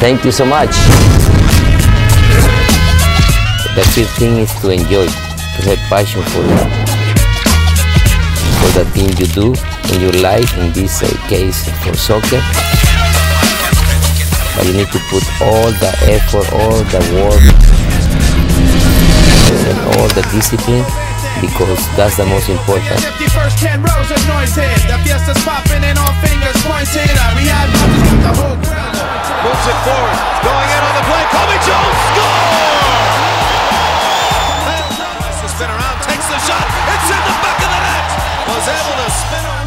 Thank you so much. The key thing is to enjoy, to have passion for the thing you do in your life, in this case for soccer. But you need to put all the effort, all the work, and all the discipline, because that's the most important. Moves it forward, going in on the play, Colby Jones scores! Has been around, takes the shot, it's in the back of the net! Was able to spin around.